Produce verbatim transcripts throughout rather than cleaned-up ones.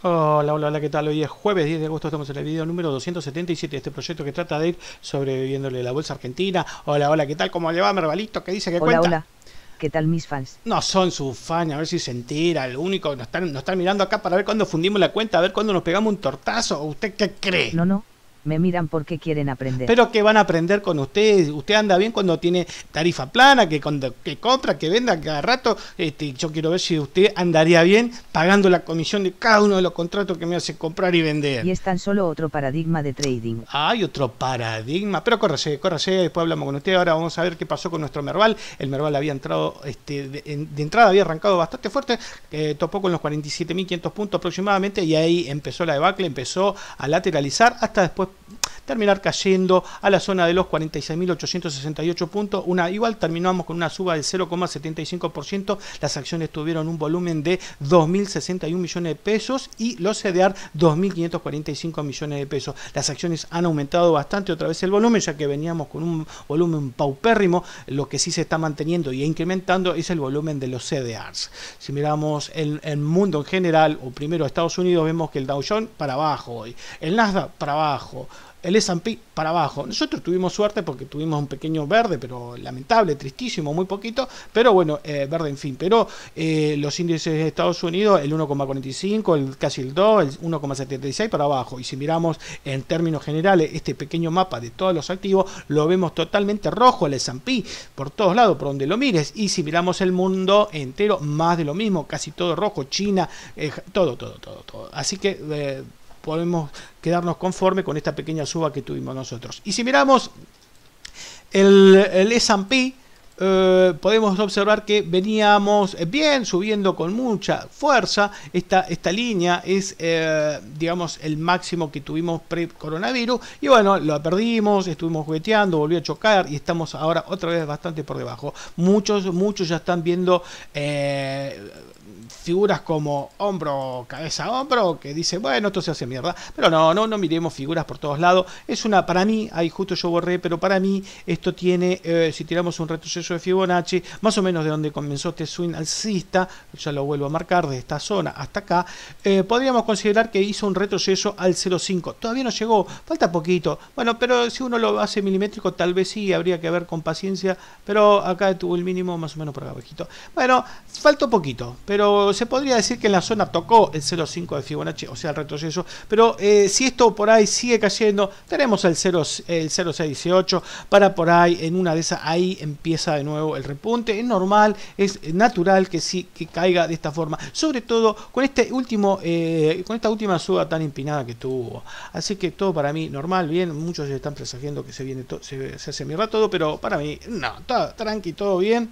Hola, hola, hola, ¿qué tal? Hoy es jueves diez de agosto, estamos en el video número doscientos setenta y siete de este proyecto que trata de ir sobreviviéndole la bolsa argentina. Hola, hola, ¿qué tal? ¿Cómo le va, Mervalito? ¿Qué dice? ¿Qué cuenta? Hola, hola. ¿Qué tal mis fans? No son sus fans, a ver si se entera. Lo único, nos están, nos están mirando acá para ver cuándo fundimos la cuenta, a ver cuándo nos pegamos un tortazo. ¿Usted qué cree? No, no. Me miran porque quieren aprender. Pero que van a aprender con ustedes. Usted anda bien cuando tiene tarifa plana, que, cuando, que compra, que venda cada rato. Este, yo quiero ver si usted andaría bien pagando la comisión de cada uno de los contratos que me hace comprar y vender. Y es tan solo otro paradigma de trading. Hay otro paradigma. Pero córrase, córrase, después hablamos con usted. Ahora vamos a ver qué pasó con nuestro Merval. El Merval había entrado, este, de, de entrada había arrancado bastante fuerte. Eh, topó con los cuarenta y siete mil quinientos puntos aproximadamente y ahí empezó la debacle, empezó a lateralizar hasta después terminar cayendo a la zona de los cuarenta y seis mil ochocientos sesenta y ocho puntos. Una, igual terminamos con una suba del cero coma setenta y cinco por ciento. Las acciones tuvieron un volumen de dos mil sesenta y un millones de pesos y los CEDEAR dos mil quinientos cuarenta y cinco millones de pesos. Las acciones han aumentado bastante otra vez el volumen, ya que veníamos con un volumen paupérrimo. Lo que sí se está manteniendo y incrementando es el volumen de los CEDEARs. Si miramos el, el mundo en general, o primero Estados Unidos, vemos que el Dow Jones para abajo hoy, el Nasdaq para abajo, el ese and pe para abajo. Nosotros tuvimos suerte porque tuvimos un pequeño verde, pero lamentable, tristísimo, muy poquito, pero bueno, eh, verde en fin. Pero eh, los índices de Estados Unidos, el uno coma cuarenta y cinco, el casi el dos, el uno coma setenta y seis para abajo. Y si miramos en términos generales este pequeño mapa de todos los activos, lo vemos totalmente rojo el ese and pe por todos lados, por donde lo mires. Y si miramos el mundo entero, más de lo mismo, casi todo rojo, China, eh, todo, todo, todo, todo. Así que eh, podemos quedarnos conforme con esta pequeña suba que tuvimos nosotros. Y si miramos el, el ese and pe, eh, podemos observar que veníamos bien, subiendo con mucha fuerza. Esta, esta línea es, eh, digamos, el máximo que tuvimos pre-coronavirus. Y bueno, lo perdimos, estuvimos jugueteando, volvió a chocar y estamos ahora otra vez bastante por debajo. Muchos, muchos ya están viendo... Eh, figuras como hombro, cabeza, hombro, que dice, bueno, esto se hace mierda. Pero no, no, no miremos figuras por todos lados. Es una, para mí, ahí justo yo borré, pero para mí esto tiene, eh, si tiramos un retroceso de Fibonacci, más o menos de donde comenzó este swing alcista, ya lo vuelvo a marcar, de esta zona hasta acá, eh, podríamos considerar que hizo un retroceso al cero coma cinco. Todavía no llegó, falta poquito. Bueno, pero si uno lo hace milimétrico, tal vez sí, habría que ver con paciencia, pero acá tuvo el mínimo más o menos por acá abajito. Bueno, faltó poquito, pero se podría decir que en la zona tocó el cero coma cinco de Fibonacci, o sea el retroceso. Pero eh, si esto por ahí sigue cayendo, tenemos el cero coma seiscientos dieciocho para por ahí, en una de esas ahí empieza de nuevo el repunte. Es normal, es natural que sí, que caiga de esta forma, sobre todo con este último eh, con esta última suba tan empinada que tuvo. Así que todo para mí normal, bien. Muchos están presagiando que se viene se, se hace mierda todo, pero para mí no, todo tranqui, todo bien.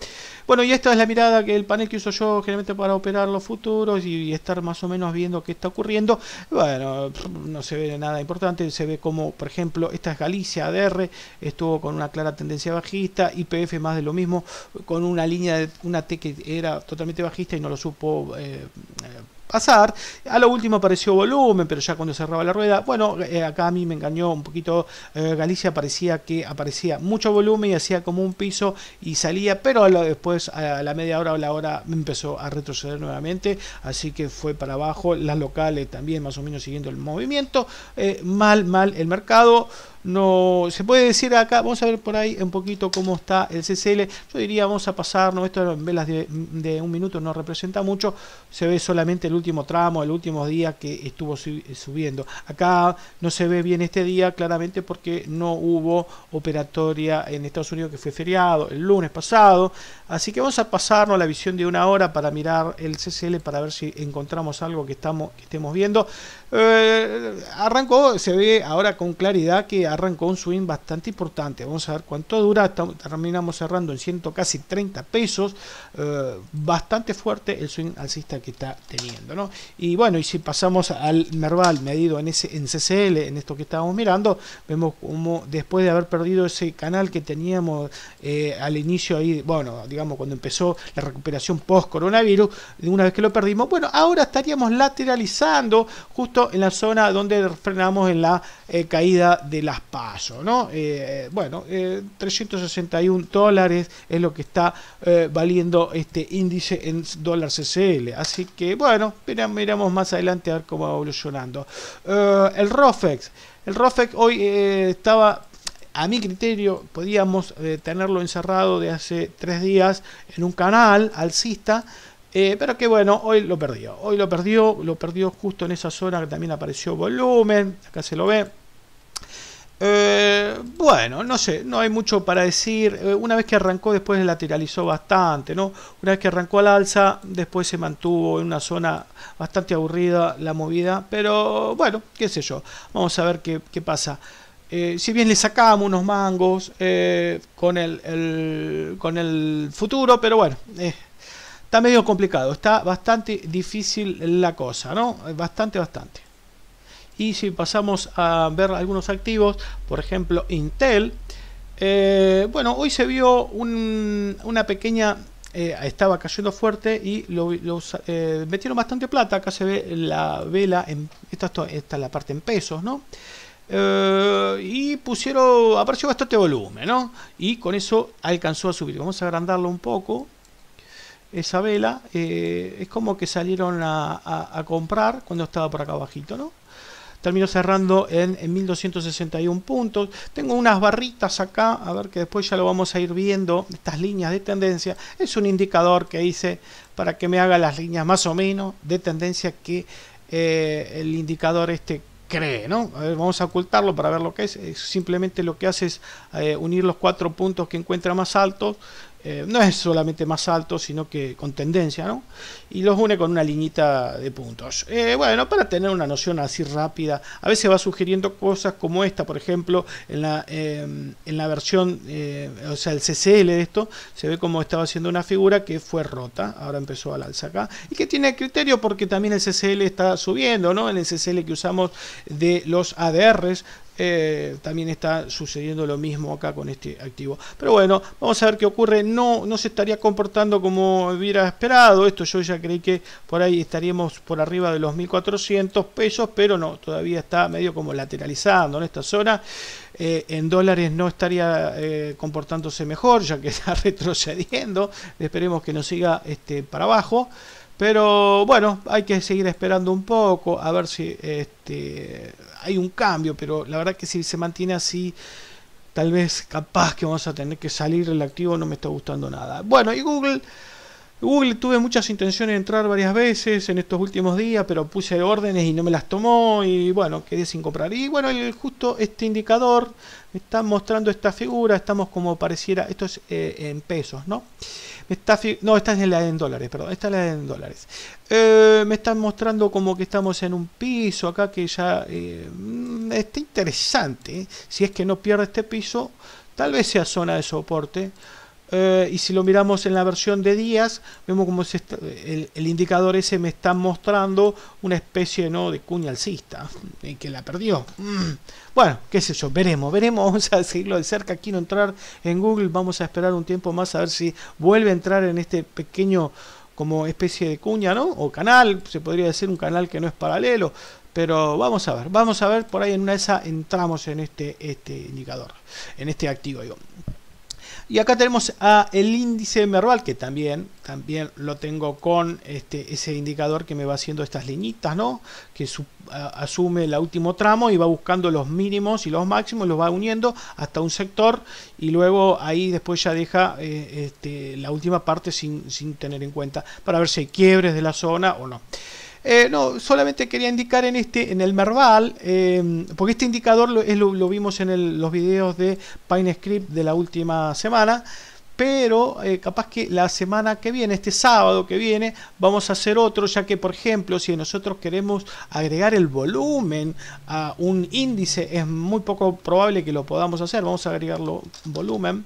Bueno, y esta es la mirada que el panel que uso yo generalmente para operar los futuros y estar más o menos viendo qué está ocurriendo. Bueno, no se ve nada importante. Se ve como, por ejemplo, esta es Galicia, A D R, estuvo con una clara tendencia bajista. I P F más de lo mismo, con una línea de una T que era totalmente bajista y no lo supo eh, pasar. A lo último apareció volumen, pero ya cuando cerraba la rueda, bueno, eh, acá a mí me engañó un poquito. eh, Galicia parecía que aparecía mucho volumen y hacía como un piso y salía, pero a lo, después a la media hora o la hora empezó a retroceder nuevamente, así que fue para abajo. Las locales también más o menos siguiendo el movimiento. eh, mal, mal el mercado. No se puede decir acá, vamos a ver por ahí un poquito cómo está el C C L. Yo diría, vamos a pasarnos, esto en velas de, de un minuto no representa mucho. Se ve solamente el último tramo, el último día que estuvo subiendo. Acá no se ve bien este día claramente porque no hubo operatoria en Estados Unidos, que fue feriado el lunes pasado. Así que vamos a pasarnos la visión de una hora para mirar el C C L, para ver si encontramos algo que, estamos, que estemos viendo. Eh, arrancó, se ve ahora con claridad que arrancó un swing bastante importante. Vamos a ver cuánto dura. Terminamos cerrando en ciento casi treinta pesos. Eh, bastante fuerte el swing alcista que está teniendo, ¿no? Y bueno, y si pasamos al Merval medido en ese en C C L, en esto que estábamos mirando, vemos como después de haber perdido ese canal que teníamos eh, al inicio ahí, bueno, digamos cuando empezó la recuperación post coronavirus, una vez que lo perdimos, bueno, ahora estaríamos lateralizando justo en la zona donde frenamos en la eh, caída de las PASO, ¿no? Eh, bueno, eh, trescientos sesenta y un dólares es lo que está eh, valiendo este índice en dólar C C L. Así que, bueno, miramos más adelante a ver cómo va evolucionando. Eh, el Rofex. El Rofex hoy eh, estaba... A mi criterio, podíamos eh, tenerlo encerrado de hace tres días en un canal alcista, eh, pero que bueno, hoy lo perdió. Hoy lo perdió, lo perdió justo en esa zona que también apareció volumen, acá se lo ve. Eh, bueno, no sé, no hay mucho para decir. Eh, una vez que arrancó, después lateralizó bastante, ¿no? Una vez que arrancó al alza, después se mantuvo en una zona bastante aburrida la movida, pero bueno, qué sé yo. Vamos a ver qué, qué pasa. Eh, si bien le sacamos unos mangos eh, con, el, el, con el futuro, pero bueno, eh, está medio complicado, está bastante difícil la cosa, ¿no? Bastante, bastante. Y si pasamos a ver algunos activos, por ejemplo, Intel, eh, bueno, hoy se vio un, una pequeña... Eh, estaba cayendo fuerte y lo, los, eh, metieron bastante plata, acá se ve la vela, en, esta, esta es la parte en pesos, ¿no? Uh, y pusieron, apareció bastante volumen, ¿no? Y con eso alcanzó a subir. Vamos a agrandarlo un poco. Esa vela eh, es como que salieron a, a, a comprar cuando estaba por acá abajito, ¿no? Terminó cerrando en, en mil doscientos sesenta y un puntos. Tengo unas barritas acá, a ver, que después ya lo vamos a ir viendo. Estas líneas de tendencia es un indicador que hice para que me haga las líneas más o menos de tendencia que eh, el indicador este cree, ¿no? A ver, vamos a ocultarlo para ver lo que es. Simplemente lo que hace es eh, unir los cuatro puntos que encuentra más altos. Eh, no es solamente más alto, sino que con tendencia, ¿no? Y los une con una liñita de puntos. Eh, bueno, para tener una noción así rápida, a veces va sugiriendo cosas como esta, por ejemplo, en la, eh, en la versión, eh, o sea, el C C L de esto, se ve como estaba haciendo una figura que fue rota, ahora empezó al alza acá, y que tiene criterio porque también el C C L está subiendo, ¿no? En el C C L que usamos de los A D Rs, Eh, también está sucediendo lo mismo acá con este activo, pero bueno, vamos a ver qué ocurre. No, no se estaría comportando como hubiera esperado. Esto yo ya creí que por ahí estaríamos por arriba de los mil cuatrocientos pesos, pero no, todavía está medio como lateralizando en esta zona. Eh, en dólares no estaría eh, comportándose mejor, ya que está retrocediendo. Esperemos que no siga este, para abajo. Pero bueno, hay que seguir esperando un poco, a ver si este, hay un cambio, pero la verdad que si se mantiene así, tal vez capaz que vamos a tener que salir el activo, no me está gustando nada. Bueno, y Google, Google tuve muchas intenciones de entrar varias veces en estos últimos días, pero puse órdenes y no me las tomó y bueno, quedé sin comprar. Y bueno, el, justo este indicador me está mostrando esta figura, estamos como pareciera, esto es eh, en pesos, ¿no? Está, no, esta es la en dólares, perdón, esta es la en dólares. Eh, me están mostrando como que estamos en un piso acá que ya eh, está interesante. ¿eh? Si es que no pierde este piso, tal vez sea zona de soporte. Eh, y si lo miramos en la versión de días, vemos como se está, el, el indicador ese me está mostrando una especie, ¿no?, de cuña alcista, eh, que la perdió. Mm. Bueno, qué sé yo, veremos, veremos, vamos a seguirlo de cerca. Quiero entrar en Google, vamos a esperar un tiempo más a ver si vuelve a entrar en este pequeño, como especie de cuña, ¿no? O canal, se podría decir un canal que no es paralelo, pero vamos a ver, vamos a ver, por ahí en una de esas entramos en este, este indicador, en este activo, digo. Y acá tenemos a el índice Merval, que también, también lo tengo con este, ese indicador que me va haciendo estas liñitas, ¿no? Que su, a, asume el último tramo y va buscando los mínimos y los máximos, los va uniendo hasta un sector y luego ahí después ya deja eh, este, la última parte sin, sin tener en cuenta para ver si hay quiebres de la zona o no. Eh, no, solamente quería indicar en este, en el Merval, eh, porque este indicador lo, es, lo, lo vimos en el, los videos de PineScript de la última semana, pero eh, capaz que la semana que viene, este sábado que viene, vamos a hacer otro, ya que por ejemplo, si nosotros queremos agregar el volumen a un índice, es muy poco probable que lo podamos hacer. Vamos a agregarlo volumen.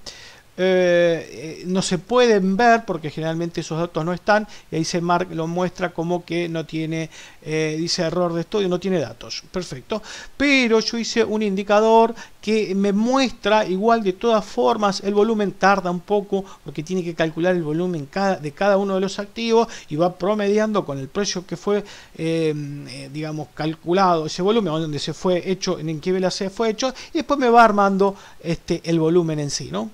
eh, no se pueden ver porque generalmente esos datos no están, y ahí se marca, lo muestra como que no tiene, eh, dice error de estudio, no tiene datos. Perfecto, pero yo hice un indicador que me muestra igual de todas formas. El volumen tarda un poco porque tiene que calcular el volumen cada, de cada uno de los activos, y va promediando con el precio que fue eh, digamos calculado ese volumen, donde se fue hecho, en qué vela se fue hecho, y después me va armando este el volumen en sí, ¿no?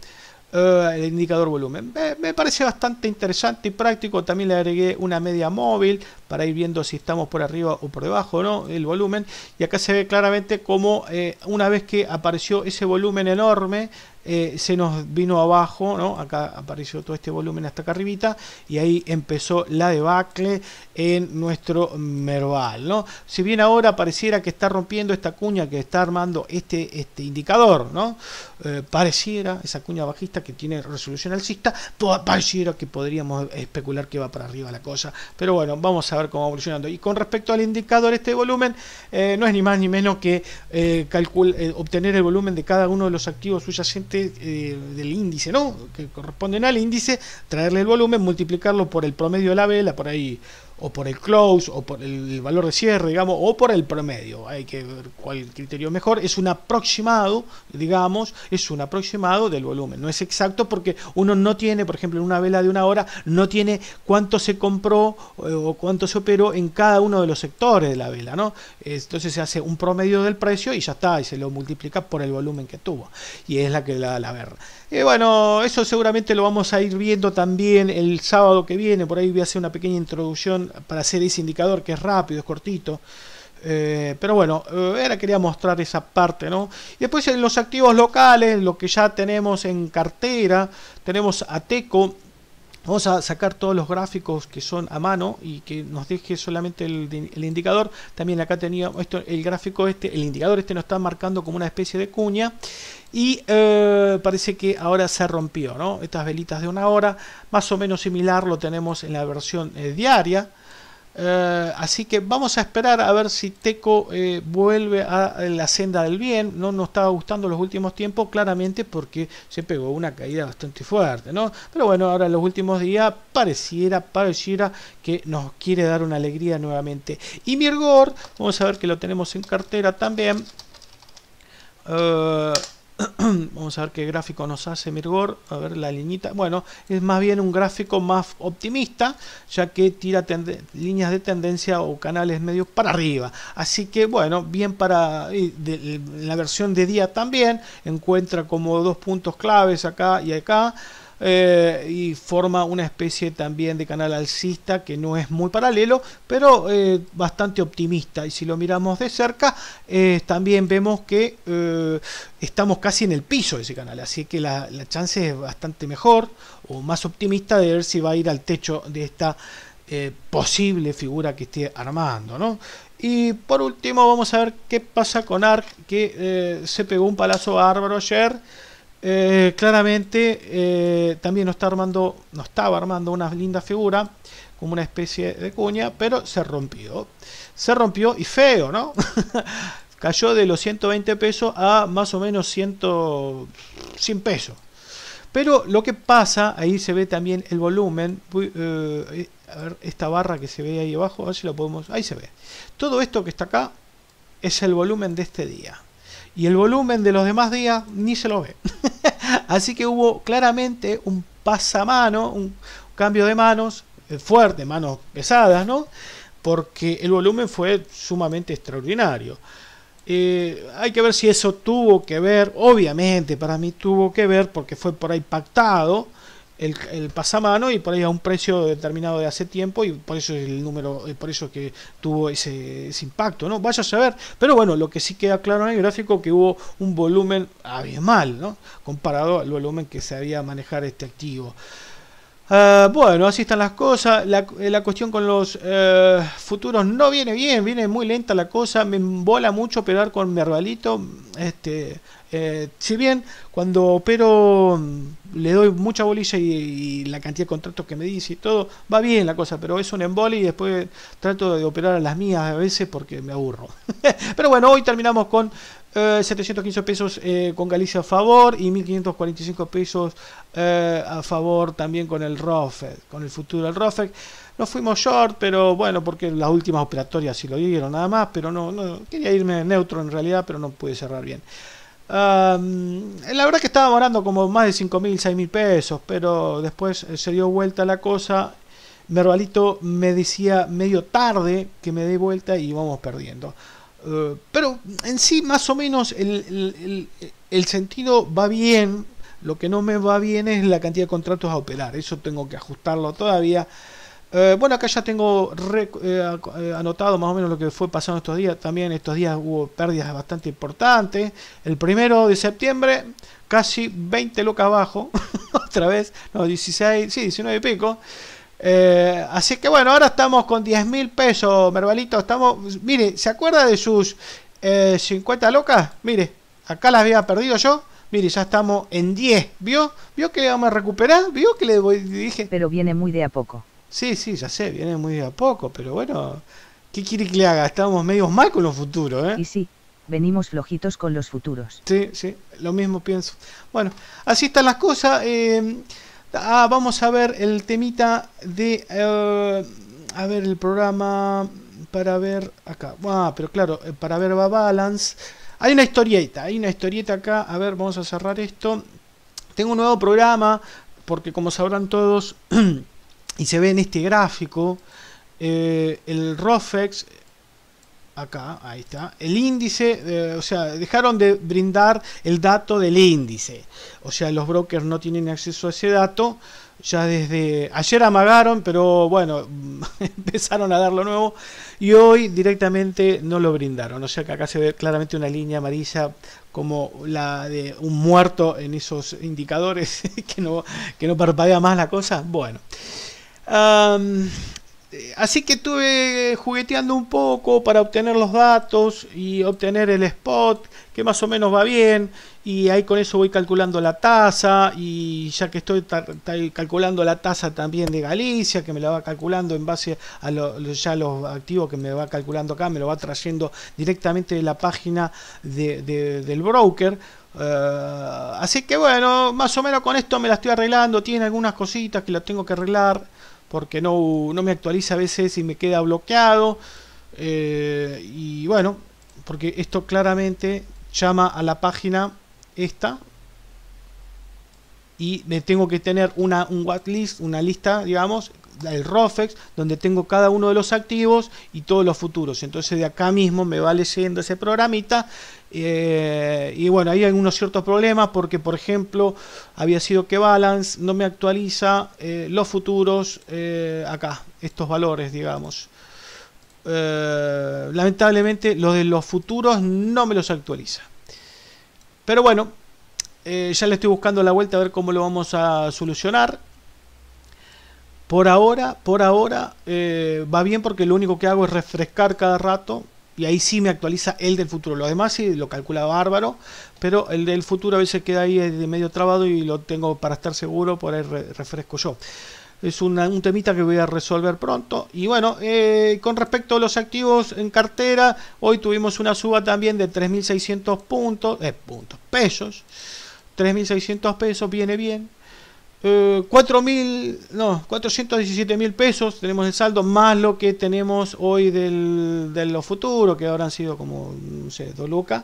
Uh, el indicador volumen me, me parece bastante interesante y práctico. También le agregué una media móvil para ir viendo si estamos por arriba o por debajo, ¿no?, el volumen. Y acá se ve claramente como eh, una vez que apareció ese volumen enorme, eh, se nos vino abajo, ¿no? Acá apareció todo este volumen hasta acá arribita, y ahí empezó la debacle en nuestro Merval, ¿no? Si bien ahora pareciera que está rompiendo esta cuña que está armando este, este indicador, ¿no? Eh, pareciera, esa cuña bajista que tiene resolución alcista, pareciera que podríamos especular que va para arriba la cosa, pero bueno, vamos a ver cómo va evolucionando. Y con respecto al indicador este de volumen, eh, no es ni más ni menos que eh, calcula, eh, obtener el volumen de cada uno de los activos subyacentes eh, del índice, ¿no?, que corresponden al índice, traerle el volumen, multiplicarlo por el promedio de la vela, por ahí, o por el close, o por el valor de cierre, digamos, o por el promedio. Hay que ver cuál criterio mejor. Es un aproximado, digamos, es un aproximado del volumen. No es exacto porque uno no tiene, por ejemplo, en una vela de una hora, no tiene cuánto se compró o cuánto se operó en cada uno de los sectores de la vela, ¿no? Entonces se hace un promedio del precio y ya está, y se lo multiplica por el volumen que tuvo. Y es la que da la verga. Y bueno, eso seguramente lo vamos a ir viendo también el sábado que viene. Por ahí voy a hacer una pequeña introducción para hacer ese indicador, que es rápido, es cortito, eh, pero bueno, eh, ahora quería mostrar esa parte, ¿no? Y después en los activos locales, lo que ya tenemos en cartera, tenemos Ateco. Vamos a sacar todos los gráficos que son a mano y que nos deje solamente el, el indicador. También acá tenía esto, el gráfico este, el indicador este nos está marcando como una especie de cuña. Y eh, parece que ahora se rompió, ¿no? Estas velitas de una hora, más o menos similar lo tenemos en la versión eh, diaria. Eh, así que vamos a esperar a ver si Teco eh, vuelve a la senda del bien. No nos estaba gustando los últimos tiempos, claramente, porque se pegó una caída bastante fuerte, ¿no? Pero bueno, ahora en los últimos días pareciera, pareciera que nos quiere dar una alegría nuevamente. Y Mirgor, vamos a ver que lo tenemos en cartera también. Eh... Vamos a ver qué gráfico nos hace Mirgor. A ver la liñita. Bueno, es más bien un gráfico más optimista, ya que tira líneas de tendencia o canales medios para arriba. Así que bueno, bien para de, de, la versión de día también. Encuentra como dos puntos claves acá y acá. Eh, y forma una especie también de canal alcista que no es muy paralelo, pero eh, bastante optimista. Y si lo miramos de cerca, eh, también vemos que eh, estamos casi en el piso de ese canal, así que la, la chance es bastante mejor o más optimista de ver si va a ir al techo de esta eh, posible figura que esté armando, ¿no? Y por último vamos a ver qué pasa con Ark, que eh, se pegó un palazo a Arbor ayer. Eh, claramente eh, también nos está armando, nos estaba armando una linda figura, como una especie de cuña, pero se rompió. Se rompió y feo, ¿no? Cayó de los ciento veinte pesos a más o menos cien pesos. Pero lo que pasa, ahí se ve también el volumen. Eh, a ver, esta barra que se ve ahí abajo, a ver si lo podemos. Ahí se ve. Todo esto que está acá es el volumen de este día. Y el volumen de los demás días ni se lo ve. Así que hubo claramente un pasamano, un cambio de manos fuerte, manos pesadas, ¿no? Porque el volumen fue sumamente extraordinario. Eh, hay que ver si eso tuvo que ver, obviamente para mí tuvo que ver, porque fue por ahí pactado el, el pasamano y por ahí a un precio determinado de hace tiempo, y por eso el número, por eso que tuvo ese, ese impacto, ¿no? Vaya a saber. Pero bueno, lo que sí queda claro en el gráfico que hubo un volumen abismal, ¿no?, comparado al volumen que se había manejar este activo. Uh, bueno, así están las cosas. La, la cuestión con los uh, futuros no viene bien, viene muy lenta la cosa. Me embola mucho operar con Mervalito. Este, eh, si bien cuando opero le doy mucha bolilla y, y la cantidad de contratos que me dice y todo, va bien la cosa, pero es un embole y después trato de operar a las mías a veces porque me aburro. Pero bueno, hoy terminamos con eh, setecientos quince pesos eh, con Galicia a favor y mil quinientos cuarenta y cinco pesos eh, a favor también con el Rofex, con el futuro del Rofex. Nos fuimos short, pero bueno, porque las últimas operatorias sí lo dieron nada más, pero no, no quería irme neutro en realidad, pero no pude cerrar bien. Um, la verdad que estaba morando como más de cinco mil, seis mil pesos, pero después se dio vuelta la cosa. Mervalito me decía medio tarde que me dé vuelta y vamos perdiendo. Uh, pero en sí más o menos el, el, el, el sentido va bien. Lo que no me va bien es la cantidad de contratos a operar, eso tengo que ajustarlo todavía. Eh, bueno, acá ya tengo re, eh, anotado más o menos lo que fue pasando estos días. También estos días hubo pérdidas bastante importantes. El primero de septiembre, casi veinte lucas abajo. Otra vez, no, dieciséis, sí, diecinueve y pico. Eh, así que bueno, ahora estamos con diez mil pesos, Mervalito. Estamos, mire, ¿se acuerda de sus eh, cincuenta lucas? Mire, acá las había perdido yo. Mire, ya estamos en diez. ¿Vio? ¿Vio que le vamos a recuperar? ¿Vio que le voy, dije? Pero viene muy de a poco. Sí, sí, ya sé, viene muy de a poco, pero bueno, ¿qué quiere que le haga? Estamos medio mal con los futuros, ¿eh? Y sí, venimos flojitos con los futuros. Sí, sí, lo mismo pienso. Bueno, así están las cosas. Eh, ah, vamos a ver el temita de... Eh, a ver el programa para ver acá. Ah, pero claro, para ver va Balance. Hay una historieta, hay una historieta acá. A ver, vamos a cerrar esto. Tengo un nuevo programa, porque como sabrán todos... Y se ve en este gráfico eh, el Rofex, acá, ahí está, el índice, eh, o sea, dejaron de brindar el dato del índice. O sea, los brokers no tienen acceso a ese dato, ya desde ayer amagaron, pero bueno, empezaron a dar lo nuevo y hoy directamente no lo brindaron. O sea que acá se ve claramente una línea amarilla como la de un muerto en esos indicadores que, no, que no parpadea más la cosa. Bueno. Um, así que estuve jugueteando un poco para obtener los datos y obtener el spot, que más o menos va bien, y ahí con eso voy calculando la tasa, y ya que estoy calculando la tasa también de Galicia, que me la va calculando en base a lo, ya los activos que me va calculando acá, me lo va trayendo directamente de la página de, de, del broker. Uh, así que bueno, más o menos con esto me la estoy arreglando. Tiene algunas cositas que las tengo que arreglar, porque no, no me actualiza a veces y me queda bloqueado, eh, y bueno, porque esto claramente llama a la página esta y me tengo que tener una, un watchlist, una lista, digamos, el Rofex, donde tengo cada uno de los activos y todos los futuros. Entonces de acá mismo me va leyendo ese programita, eh, y bueno, ahí hay algunos ciertos problemas, porque por ejemplo había sido que Balance no me actualiza eh, los futuros, eh, acá, estos valores, digamos, eh, lamentablemente los de los futuros no me los actualiza, pero bueno, eh, ya le estoy buscando la vuelta a ver cómo lo vamos a solucionar. Por ahora, por ahora eh, va bien, porque lo único que hago es refrescar cada rato y ahí sí me actualiza el del futuro. Lo demás sí lo calcula bárbaro, pero el del futuro a veces queda ahí de medio trabado y lo tengo, para estar seguro, por ahí re refresco yo. Es una, un temita que voy a resolver pronto. Y bueno, eh, con respecto a los activos en cartera, hoy tuvimos una suba también de tres mil seiscientos puntos, eh, puntos, pesos. tres mil seiscientos pesos viene bien. Eh, cuatro mil, no, cuatrocientos diecisiete mil pesos tenemos el saldo, más lo que tenemos hoy del, de los futuros, que habrán sido como, no sé, dos lucas.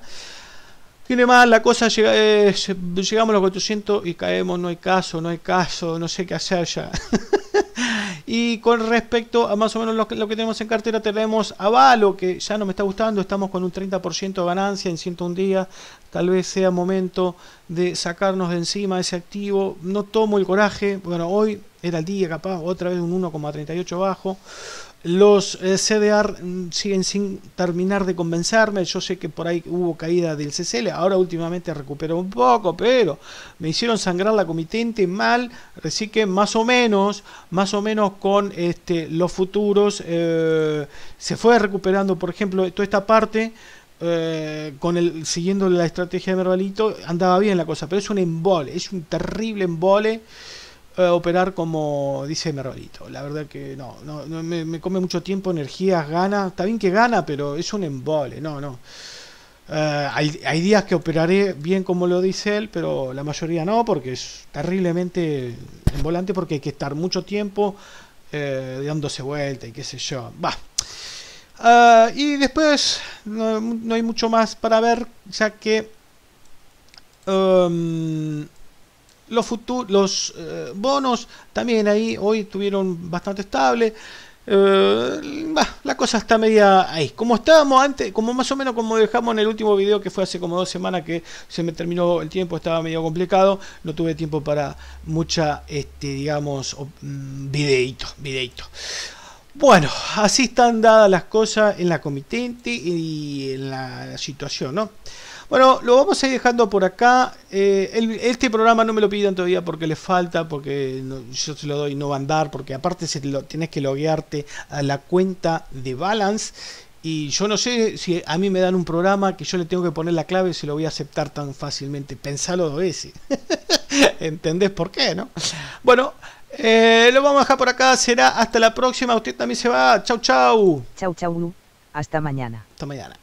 Tiene más la cosa, llega, eh, llegamos a los cuatrocientos y caemos, no hay caso, no hay caso, no sé qué hacer ya. Y con respecto a más o menos lo que, lo que tenemos en cartera, tenemos Avalo, que ya no me está gustando, estamos con un treinta por ciento de ganancia en ciento un días, tal vez sea momento de sacarnos de encima ese activo, no tomo el coraje, bueno, hoy era el día capaz, otra vez un uno coma treinta y ocho bajo. Los eh, CEDEAR siguen sin terminar de convencerme. Yo sé que por ahí hubo caída del C C L, ahora últimamente recuperó un poco, pero me hicieron sangrar la comitente mal, así que más o menos, más o menos con este, los futuros eh, se fue recuperando, por ejemplo, toda esta parte. Eh, con el, siguiendo la estrategia de Mervalito andaba bien la cosa, pero es un embole, es un terrible embole operar como dice Mervalito. La verdad que no, no, no me, me come mucho tiempo, energías, gana, está bien que gana, pero es un embole, no, no. Uh, hay, hay días que operaré bien como lo dice él, pero la mayoría no, porque es terriblemente en volante, porque hay que estar mucho tiempo eh, dándose vuelta y qué sé yo. Va. Uh, y después no, no hay mucho más para ver, ya que um, los futuros, los eh, bonos también ahí hoy tuvieron bastante estable. Uh, bah, la cosa está media ahí, como estábamos antes, como más o menos como dejamos en el último video, que fue hace como dos semanas, que se me terminó el tiempo, estaba medio complicado, no tuve tiempo para mucha, este, digamos, videito, videito. Bueno, así están dadas las cosas en la comitente y en la, la situación, ¿no? Bueno, lo vamos a ir dejando por acá. Eh, el, este programa no me lo pidan todavía porque les falta, porque no, yo se lo doy, no va a andar, porque aparte se lo, tenés que loguearte a la cuenta de Balance. Y yo no sé si a mí me dan un programa que yo le tengo que poner la clave y se lo voy a aceptar tan fácilmente. Pensalo dos veces. ¿Entendés por qué, no? Bueno, eh, lo vamos a dejar por acá. Será hasta la próxima. Usted también se va. Chau, chau. Chau, chau. Hasta mañana. Hasta mañana.